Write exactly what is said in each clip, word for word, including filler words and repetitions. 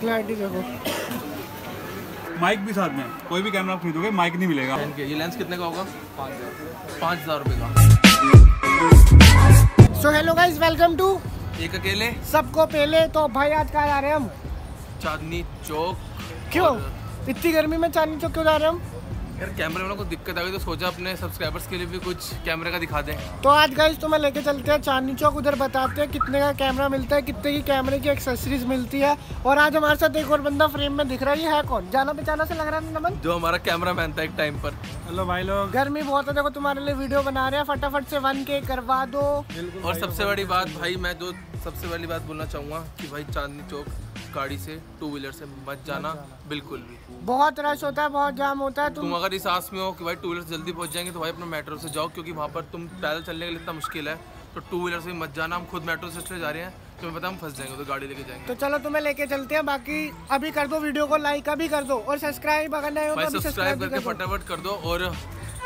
Clarity देखो, mic भी साथ में। कोई भी कैमरा खरीदोगे माइक नहीं मिलेगा। ये लेंस कितने का होगा? पाँच हजार रुपये का। So hello guys, welcome to एक अकेले सबको पहले। तो भाई आज कहाँ जा रहे हैं हम? चांदनी चौक। क्यों इतनी गर्मी में चांदनी चौक क्यों जा रहे हैं हम? यार कैमरे में ना कुछ दिक्कत आ गई तो सोचा अपने सब्सक्राइबर्स के लिए भी कुछ कैमरे का दिखा दें। तो आज गाइस तुम्हें लेके चलते हैं चांदनी चौक, उधर बताते हैं कितने का कैमरा मिलता है, कितने की कैमरे की एक्सेसरीज मिलती है। और आज हमारे साथ एक और बंदा फ्रेम में दिख रहा है, ये है कौन? जाना पहचाना से लग रहा है नमन, जो हमारा कैमरा मैन था एक टाइम पर। हेलो भाई लोग, गर्मी बहुत है, देखो तुम्हारे लिए वीडियो बना रहे हैं, फटाफट से वन के करवा दो। और सबसे बड़ी बात भाई, मैं जो सबसे बड़ी बात बोलना चाहूँगा कि भाई चांदनी चौक गाड़ी से, टू व्हीलर से मत जाना बिल्कुल भी। बहुत रश होता है, बहुत जाम होता है। तुम, तुम अगर इस आस में हो कि भाई टू व्हीलर से जल्दी पहुंच जाएंगे तो भाई अपना मेट्रो से जाओ, क्योंकि वहाँ पर तुम पैदल चलने के लिए इतना मुश्किल है। तो टू व्हीलर से मत जाना। हम खुद मेट्रो से चले जा रहे हैं, तुम्हें पता हम फंस जाएंगे, तो गाड़ी लेके जाएंगे। तो चलो तुम्हें लेके चलते हैं। बाकी अभी कर दो वीडियो को लाइक, अभी कर दो, और सब्सक्राइब अगर नहीं हो तो सब्सक्राइब करके फटाफट कर दो, और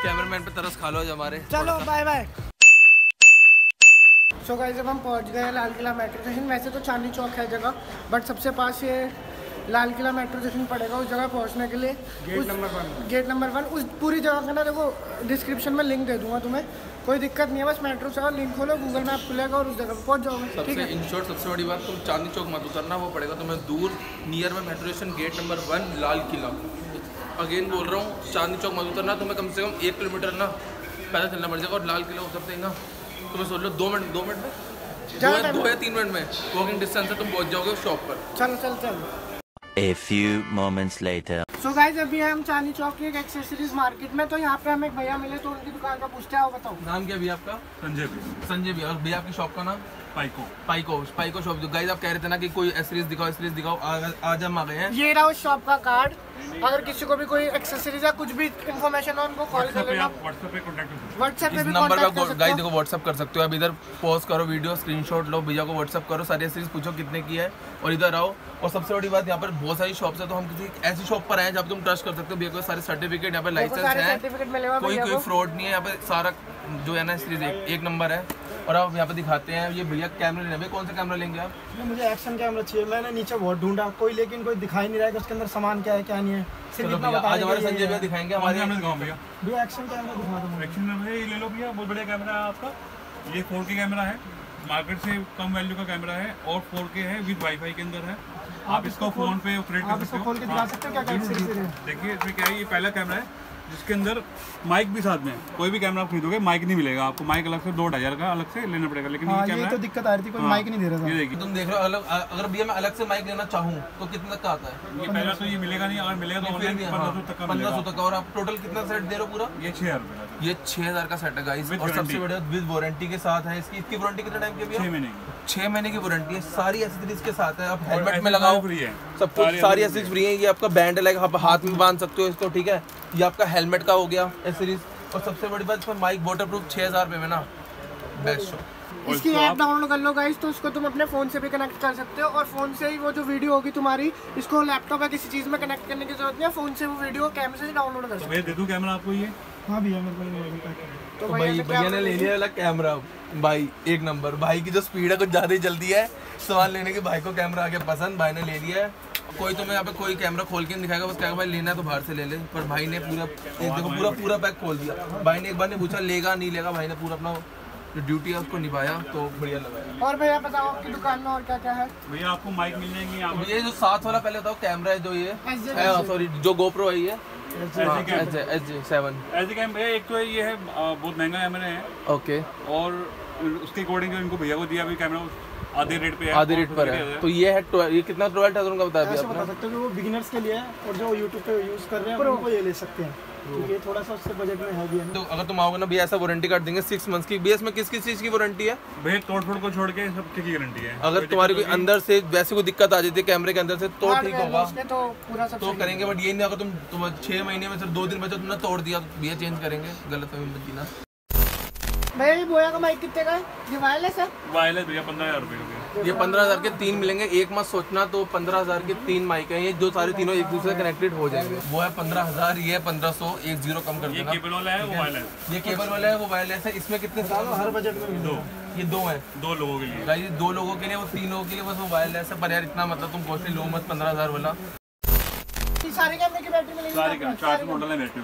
कैमरामैन पे तरस खा लो हमारे। चलो बाय बाय। तो गाइस जब हम पहुंच गए हैं लाल किला मेट्रो स्टेशन। वैसे तो चांदनी चौक है जगह, बट सबसे पास ये लाल किला मेट्रो स्टेशन पड़ेगा। उस जगह पहुंचने के लिए gate number one gate number one उस पूरी जगह का ना देखो डिस्क्रिप्शन में लिंक दे दूंगा तुम्हें, कोई दिक्कत नहीं है। बस मेट्रो से लिंक खोलो, गूगल मैप खुलेगा और उस जगह पर पहुँच जाओगे। सबसे इन शॉर्ट सबसे बड़ी बात, तुम चांदनी चौक मत उतरना, वो पड़ेगा तुम्हें दूर नियर में metro station gate number one Lal Qila. Again बोल रहा हूँ, चांदनी चौक मत उतरना, तुम्हें कम से कम एक किलोमीटर ना पैदल चलना पड़ जाएगा। और लाल किला उतरते ही ना तुम्हें सोच लो दो मिनट दो मिनट में दो या तीन मिनट में वॉकिंग डिस्टेंस से तुम पहुंच जाओगे शॉप पर। चल चल चल। A few moments later. So guys अभी हम चांदनी चौक की एक एक्सेसरीज मार्केट में, तो यहाँ पे हम एक भैया मिले, तो उनकी दुकान का पूछते हैं। बताओ नाम क्या भैया आपका? संजय भैया। संजय भैया। और भैया आपकी शॉप का नाम? पाइको पाइको पाइको शॉप। जो गाइस आप कह रहे थे ना कि कोई एक्सेसरीज दिखाओ एक्सेसरीज दिखाओ, आज हम आ गए हैं। ये रहा उस शॉप का कार्ड, अगर किसी को भी कोई एक्सेसरीज या कुछ भी इन्फॉर्मेशन हो उनको कॉल कर लेना। व्हाट्सएप पे कांटेक्ट करो, व्हाट्सएप पे भी कांटेक्ट कर सकते हो गाइस। देखो व्हाट्सएप कर सकते हो, अब इधर पॉज करो वीडियो, स्क्रीनशॉट लो, भैया को व्हाट्सएप करो, सारी एक्सेसरीज पूछो कितने की है, और इधर आओ। और सबसे बड़ी बात यहाँ पर बहुत सारी शॉप्स है, तो हम किसी ऐसी शॉप पर आए हैं जहाँ तुम ट्रस्ट कर सकते हो। भैया को सारे सर्टिफिकेट यहाँ पर, लाइसेंस है, कोई कोई फ्रॉड नहीं है यहाँ पर, सारा जो है ना एक्सेसरीज एक नंबर है। और आप यहाँ पे दिखाते हैं ये भैया कैमरा लेना है। कौन सा कैमरा लेंगे आप? मुझे एक्शन कैमरा चाहिए, मैंने नीचे बहुत ढूंढा कोई, लेकिन कोई दिखाई नहीं रहा है उसके अंदर सामान क्या है क्या नहीं है। सिर्फ इतना बता आज हमारे संजय भैया दिखाएंगे हमारे गाँव में। भैया एक्शन कैमरा दिखा दो। एक्शन कैमरा ये ले लो भैया, बहुत बढ़िया कैमरा है आपका। ये फोर के कैमरा है, मार्केट से कम वैल्यू का कैमरा है, और फोर के है विद वाई फाई के अंदर है। आप इसको फोन पे ऑपरेट कर सकते हो। देखिए इसमें क्या है, ये पहला कैमरा है जिसके अंदर माइक भी साथ में। कोई भी कैमरा आप खरीदोगे माइक नहीं मिलेगा आपको, माइक अलग से दो ढाई हजार का अलग से लेना पड़ेगा। लेकिन आ, ये, ये तो दिक्कत आ रही थी, कोई माइक नहीं दे रहा था। ये देखिए तुम देख रहे हो अलग, अगर भैया मैं अलग से माइक लेना चाहूँ तो कितना का आता है? ये पहला तो ये मिलेगा नहीं, अगर मिलेगा तो पंद्रह सौ तक का। और आप टोटल कितना सेट दे रहे हो पूरा? ये छह हजार का, ये छह हजार का सेट है गाइस। और सबसे बढ़िया विद वारंटी के साथ है। इसकी इसकी वारंटी कितने टाइम की है? छह महीने की, छह महीने की वारंटी है। सारी एक्सेसरीज के साथ है, आप हेलमेट में लगाओ, फ्री है सब कुछ, सारी एक्सेसरीज फ्री है। ये आपका बैंड है, आप हाथ में बांध सकते हो इसको, ठीक है। ये आपका हेलमेट का हो गया एक्सेसरीज। और सबसे बड़ी बात इसमें माइक वाटरप्रूफ छह हजार रुपये में ना, बेस्ट शॉप। इसकी ऐप डाउनलोड कर लो गाइस, तो उसको तुम अपने फ़ोन से भी कनेक्ट कर सकते हो। और फ़ोन से ही वो जो वीडियो होगी तुम्हारी, इसको लैपटॉप या किसी चीज़ में कनेक्ट करने की जरूरत नहीं है, फ़ोन से वो वीडियो कैमरे से डाउनलोड कर सकते हो। दे दूं कैमरा आपको ये? हाँ भैया मेरे को। तो भाई भैया ने ले लिया अलग कैमरा। भाई एक नंबर, भाई की जो स्पीड है कुछ ज़्यादा ही जल्दी है सवाल लेने की। भाई को कैमरा आके पसंद, भाई ने ले लिया है। कोई तुम्हें यहाँ पे कोई कैमरा खोल के नहीं दिखाएगा, बस कहेगा भाई लेना है तो बाहर से ले ले। पर भाई ने पूरा देखो पूरा पूरा पैक खोल दिया। भाई ने एक बार नहीं पूछा लेगा नहीं लेगा, भाई ने पूरा अपना जो ड्यूटी है उसको निभाया, तो बढ़िया लगा। और भैया बताओ आपकी दुकान में और क्या क्या है? भैया आपको माइक मिल जाएंगे, ये जो साथ वाला पहले बताओ कैमरा है, जो ये सॉरी जो गोप्रो है, ये एक तो ये है बहुत महंगा कैमरा है ओके, और उसके अकॉर्डिंग इनको भैया को दिया कैमरा आधे रेट पे है, आधे रेट पर है। तो ये है ट्वेल्व, ये कितना ट्वेल्व थाउजेंड का बताया आपने? बता सकते हो कि वो बिगिनर्स के लिए है, और जो यूट्यूब पे यूज कर रहे हैं उनको ये ले सकते हैं, क्योंकि ये थोड़ा सा उससे बजट में है भी है। तो अगर तुम आओगे ना भैया ऐसा वारंटी कार्ड देंगे सिक्स मंथ्स की। भैया इसमें किस किस चीज़ की वारंटी है? भैया तोड़ फोड़ को छोड़ के सब की गारंटी है। अगर तुम्हारी कोई अंदर से वैसे कोई दिक्कत आ जाती है कैमरे के अंदर से तो ठीक होगा, तो पूरा सब तो करेंगे। बट ये नहीं अगर तुम छः महीने में सिर्फ दो दिन बचे तुमने तोड़ दिया तो भैया चेंज करेंगे, गलत ना। भाई बोया का माइक कितने का है? ये वायरलेस है? वायरलेस भैया पंद्रह हजार रुपये। ये पंद्रह हजार के तीन मिलेंगे, एक मत सोचना। तो पंद्रह हजार के तीन माइक हैं ये, जो सारे तीनों एक दूसरे कनेक्टेड हो जाएंगे। वो है पंद्रह हजार, ये पंद्रह सौ एक जीरो कम कर देना। ये केबल वाला है, वो वायरलेस है। ये केबल वाला है, वो वायरलेस है। इसमें कितने हर बजट में दो, ये दो है, दो लोगों के लिए गाइस, दो लोगों के लिए, वो तीन लोगों के लिए बस वो वायरलेस है। पर यार इतना मतलब तुम कॉस्टली लो मत, पंद्रह हज़ार वाला। सारे कैमरे की बैटरी मिलेगी, सारे चार सौ मॉडल है बैटरी,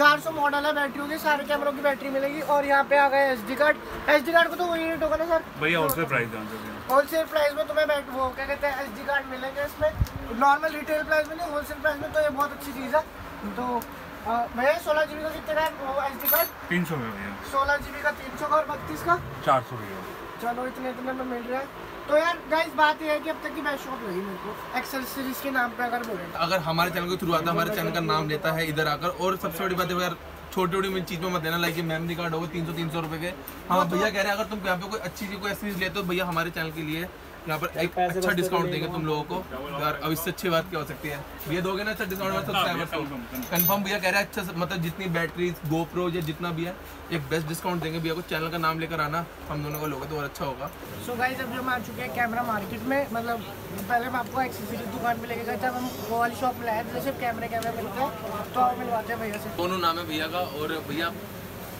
चार सौ मॉडल है बैटरी होगी, सारे कैमरों की बैटरी मिलेगी। और यहाँ पे आ गए S D card, S D card को तो वही रेट होगा ना सर भैया, होलसेल प्राइस होलसेल प्राइस में तुम्हें बैट वो क्या कहते हैं एस डी कार्ड मिलेंगे इसमें, नॉर्मल रिटेल प्राइस में नहीं, होलसेल प्राइस में। तो ये बहुत अच्छी चीज़ है। तो भैया सोलह जी बी का कितने का एस डी कार्ड? तीन सौ में भैया, सोलह जी बी का तीन सौ का और बत्तीस का चार सौ भैया। चलो इतने इतने में मिल रहा है। तो यार गाइस बात ये है कि अब तक की मैं शॉप लगी मेरे को एक्सेसरीज के नाम पे, अगर बोले अगर हमारे चैनल को थ्रू आता है, हमारे चैनल का नाम लेता है इधर आकर। और सबसे बड़ी बात है यार, छोटी छोटी चीज़ में मत देना, लाइक मेमोरी कार्ड होगा तीन सौ तीन सौ रुपये के। हाँ भैया कह रहे हैं अगर तुम यहाँ पे कोई अच्छी चीज़ कोई एक्सेसरीज लेते हो भैया हमारे चैनल के लिए यहाँ पर एक अच्छा डिस्काउंट देंगे तुम लोगों को। यार अब इससे अच्छी बात क्या हो सकती है, ये दोगे ना अच्छा डिस्काउंट कंफर्म। भैया कह रहे हैं अच्छा मतलब जितनी बैटरी गोप्रो या जितना भी है एक बेस्ट डिस्काउंट देंगे भैया को। चैनल का नाम लेकर आना, हम दोनों का लोगे तो और अच्छा होगा। सो गाइस अब हम आ चुके हैं कैमरा मार्केट में, मतलब पहले हम आपको एक्सेसरी दुकान पे लेके गए थे, हम वो वाली शॉप लाए थे सिर्फ कैमरे कैमरे मिलते हैं। तो आप मिलवाते हैं भैया से, दोनों नाम है भैया का। और भैया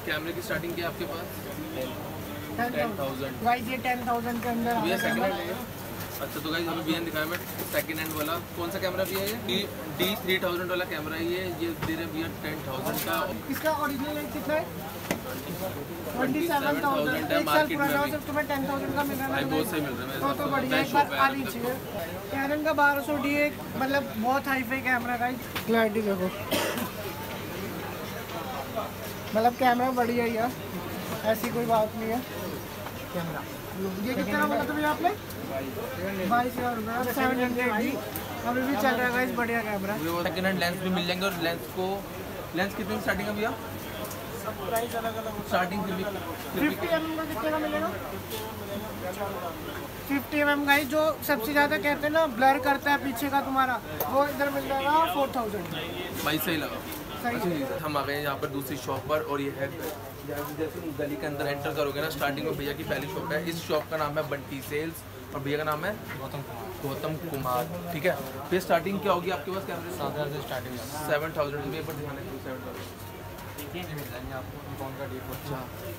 कैमरे की स्टार्टिंग क्या आपके पास? टेन थाउजेंड गाइस, ये टेन थाउजेंड के अंदर ये सेकंड हैंड है। अच्छा तो गाइस हमें भी दिखाया मैं सेकंड हैंड वाला कौन सा कैमरा भी है, ये डी थ्री थाउजेंड वाला कैमरा है ये ये दे रहे भैया टेन थाउजेंड का। इसका ओरिजिनल रेट कितना है? ट्वेंटी सेवन थाउजेंड है मार्केट में, सिर्फ तुम्हें टेन थाउजेंड का मिल रहा है भाई, बहुत सही मिल रहा है मेरे साथ। तो बढ़िया एक बार आनी चाहिए। कैनन का बारह सौ डी एक मतलब बहुत hi fi camera guys, clarity देखो मतलब कैमरा बढ़िया है यार, ऐसी कोई बात नहीं है। कैमरा ये कितना बोला था भैया आपने? बाईस हज़ार सेवन हंड्रेड जी अभी भी चल रहा है इस बढ़िया कैमरा। सेकेंड हैंड लेंस भी मिल जाएंगे। और लेंस को लेंस कितने स्टार्टिंग है भैया? सब प्राइस अलग अलग स्टार्टिंग फिफ्टी एम एम का कितने का मिलेगा? फिफ्टी एम एम का जो सबसे ज़्यादा कहते हैं ना ब्लर करता है पीछे का तुम्हारा, वो इधर मिल जाएगा फोर थाउजेंड। भाई सही लगा, सही। हम आ गए यहाँ पर दूसरी शॉप पर, और ये है जैसे तुम गली के अंदर एंटर करोगे ना स्टार्टिंग में भैया की पहली शॉप है। इस शॉप का नाम है बंटी सेल्स और भैया का नाम है गौतम कुमार, गौतम कुमार ठीक है। फिर स्टार्टिंग क्या होगी आपके पास कैमरे? सात हज़ार से स्टार्टिंग है, सेवन थाउजेंड रुपये पर दिखाने के लिए सेवन थाउजेंड मिल जाएंगे आपको। निकॉन का डी फोर्टी,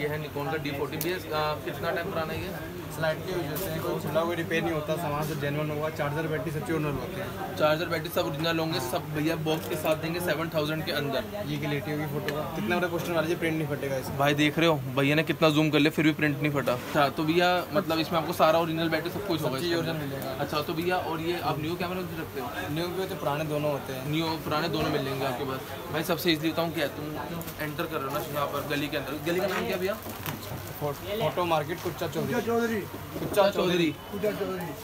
ये है निकॉन का डी फोर्टी भी। कितना टाइम पुराना है ये? स्लाइडली जैसे कोई खुला हुआ रिपेयर नहीं होता, सामान से जेनवन होगा। चार्जर बैटरी सब ओरिजिनल होते हैं, चार्जर बैटरी सब ओरिजिनल होंगे, सब भैया बॉक्स के साथ देंगे सेवन थाउजेंड के अंदर। ये क्लियरिटी होगी फोटो का, कितना बड़ा क्वेश्चन वाला जी, प्रिंट नहीं फटेगा इसमें। भाई देख रहे हो भैया ने कितना जूम कर लिया फिर भी प्रिंट नहीं फटा। अच्छा तो भैया मतलब इसमें आपको सारा ओरिजिनल बैटरी सब कुछ होगा, ओरिजिनल मिलेगा। अच्छा तो भैया और ये आप न्यू कैमरा भी रखते हो? न्यू भी होते, पुराने दोनों होते हैं, न्यू पुराने दोनों मिल जाएंगे आपके पास। भाई सबसे इसलिए बताऊँ क्या, तुम एंटर कर रहे हो ना यहाँ पर गली के अंदर, गली का नाम क्या भैया? Photo market Kucha Chowdhary, Kucha Chowdhary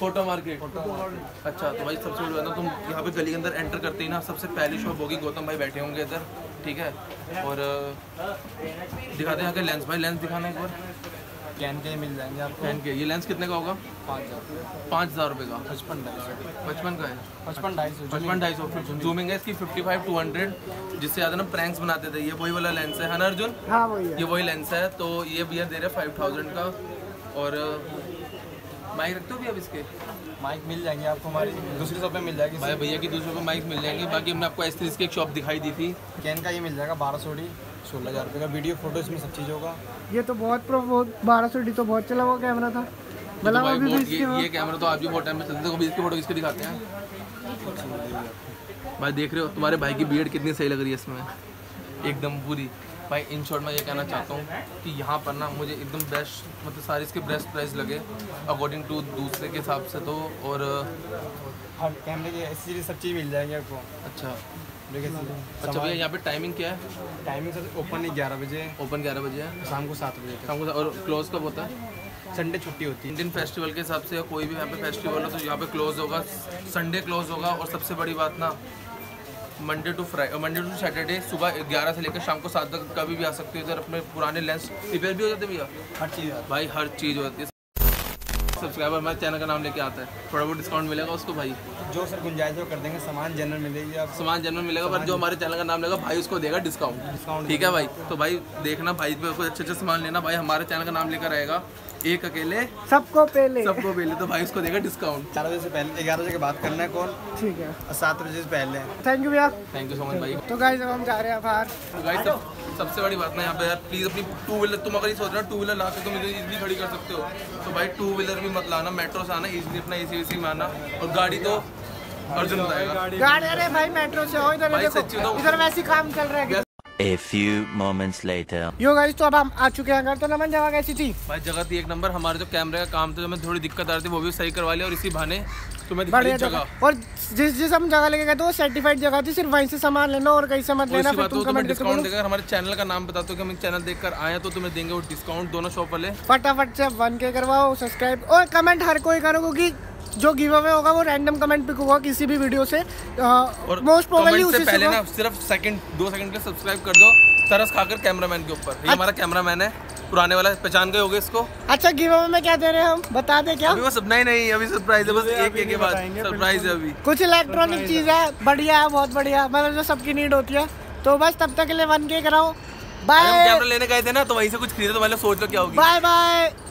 photo market. अच्छा तो भाई सबसे पहले तुम यहाँ पे गली के अंदर एंटर करते ही ना सबसे पहली शॉप होगी, गौतम भाई बैठे होंगे इधर ठीक है। और दिखाते हैं कि लेंस, भाई लेंस दिखाना एक बार। कैन के मिल जाएंगे आपको, कैन के। ये लेंस कितने का होगा? पाँच हज़ार रुपये का, पचपन पचपन का है, पचपन ढाई सौ पचपन ढाई सौ जूमिंग है इसकी फिफ्टी फाइव टू हंड्रेड, जिससे याद है ना प्रैंक्स बनाते थे। ये वही वाला लेंस है ना अर्जुन? हाँ भैया ये वही लेंस है। तो ये भैया दे रहे फाइव थाउजेंड का। और माइक रखते हो भी अब इसके? माइक मिल जाएंगे आपको हमारी दूसरी शॉप में मिल जाएगी भाई, भैया की दूसरी शॉप में माइक मिल जाएंगे। बाकी हमने आपको एस थ्रीज की एक शॉप दिखाई दी थी। कैन का ये मिल जाएगा बारह सौ डी, सोलह हज़ार रुपये का, वीडियो फोटो इसमें सब चीज़ होगा। ये तो बहुत प्रो बहुत बारह सौ डी तो बहुत चला हुआ कैमरा था मतलब भाई भी भी ये, ये कैमरा तो आप भी बहुत टाइम में चलते हो। इसके फोटो इसके दिखाते हैं भाई, देख रहे हो तुम्हारे भाई की बीएड कितनी सही लग रही है इसमें एकदम पूरी। भाई इन शॉर्ट मैं ये कहना चाहता हूँ कि यहाँ पर ना मुझे एकदम बेस्ट मतलब सारे इसके बेस्ट प्राइस लगे अकॉर्डिंग टू दूसरे के हिसाब से। तो और कैमरे की ऐसी सब चीज़ मिल जाएगी आपको। अच्छा देखिए अच्छा भैया यहाँ पे टाइमिंग क्या है? टाइमिंग सर ओपन ही ग्यारह बजे ओपन ग्यारह बजे है शाम को सात बजे शाम को। और क्लोज कब होता है? संडे छुट्टी होती है। इंडियन फेस्टिवल के हिसाब से कोई भी यहाँ पे फेस्टिवल हो तो यहाँ पे क्लोज होगा, संडे क्लोज होगा। और सबसे बड़ी बात ना Monday to Friday Monday to Saturday सुबह ग्यारह से लेकर शाम को सात तक कभी भी आ सकते हो इधर। अपने पुराने लेंस रिपेयर भी हो जाते भैया, हर चीज़ भाई हर चीज़ हो जाती है। सब्सक्राइबर हमारे चैनल का नाम लेके आता है, थोड़ा बहुत डिस्काउंट मिलेगा उसको भाई, जो सर गुंजाइश हो कर देंगे। सामान जनरल मिलेगी आप, सामान जनरल मिलेगा पर जो हमारे चैनल का नाम लेगा भाई उसको देगा डिस्काउंट डिस्काउंट ठीक है भाई। तो भाई देखना भाई पे कुछ अच्छे अच्छे सामान लेना, भाई हमारे चैनल का नाम लेकर आएगा एक अकेले सबको पहले सबको पहले तो भाई उसको देगा डिस्काउंट। चार बजे से पहले ग्यारह बजे के बाद करना है कॉल ठीक है, सात बजे से पहले। थैंक यू भैया, थैंक यू सो मच भाई। तो गाइस अब हम जा रहे हैं बाहर। सबसे बड़ी बात ना यहाँ पे यार, प्लीज़ अपनी टू व्हीलर, तुम अगर ये सोच रहे हो टू व्हीलर ला के तुम इधर इजली खड़ी कर सकते हो तो भाई टू व्हीलर भी मत लाना, मेट्रो से आना इजली, अपना ए सी वी सी में आना। और गाड़ी तो अर्जुन बताएगा गाड़ी, अरे भाई मेट्रो से हो इधर, इधर वैसे काम चल रहा है। A few moments later. Yo guys तो अब हम आ चुके हैं घर, तो नमन जगह कैसी थी भाई? जगह थी एक नंबर। हमारे जो कैमरे का काम था, जो हमें थोड़ी दिक्कत आ रही थी वो भी सही करवा लिया, और इसी बहाने तुम्हें दिखाई जगह। और जिस जिस हम जगह लेके गए थे वो सर्टिफाइड जगह थी, सिर्फ वहीं से सामान लेना और कहीं से मत लेना। फिर तुम कमेंट डिस्काउंट देकर हमारे चैनल का नाम बता दो कि हम चैनल देखकर आए तो तुम्हें देंगे वो डिस्काउंट। दोनों शॉप वाले फटाफट से वन के करवाओ, सब्सक्राइब और कमेंट हर कोई करो कि जो गिव अवे होगा वो रैंडम कमेंट पिक होगा किसी भी वीडियो से, और मोस्ट प्रोबेबली उसी से पहले ना सिर्फ सेकंड दो सेकंड के सब्सक्राइब कर दो। तरस खाकर कैमरामैन के ऊपर, ये हमारा कैमरामैन है पुराने वाला, पहचान गए होगे इसको। अच्छा गिव अवे में क्या दे रहे हैं हम बता दे क्या? अभी वो सब नहीं नहीं अभी सरप्राइज है, बस एक एक के बाद सरप्राइज है। अभी कुछ इलेक्ट्रॉनिक चीज है, बढ़िया है, बहुत बढ़िया, मतलब जो सबकी नीड होती है। तो बस तब तक के लिए वन के कराओ, बाय। कैमरा लेने गए थे ना तो वहीं से कुछ खरीदा, तो मतलब सोच लो क्या होगी। Bye bye.